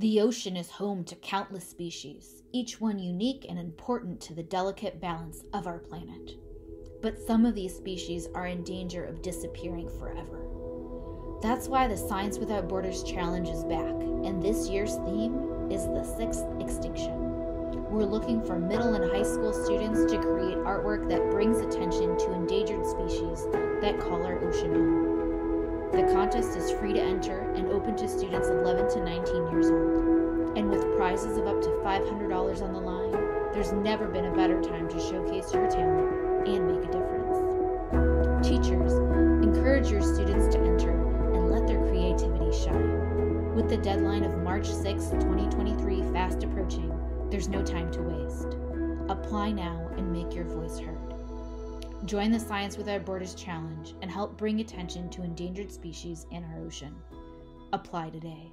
The ocean is home to countless species, each one unique and important to the delicate balance of our planet. But some of these species are in danger of disappearing forever. That's why the Science Without Borders Challenge is back, and this year's theme is the sixth extinction. We're looking for middle and high school students to create artwork that brings attention to endangered species that call our ocean home. The contest is free to enter and open to students 11 to 19 years old. And with prizes of up to $500 on the line, there's never been a better time to showcase your talent and make a difference. Teachers, encourage your students to enter and let their creativity shine. With the deadline of March 6, 2023 fast approaching, there's no time to waste. Apply now and make your voice heard. Join the Science Without Borders Challenge and help bring attention to endangered species in our ocean. Apply today.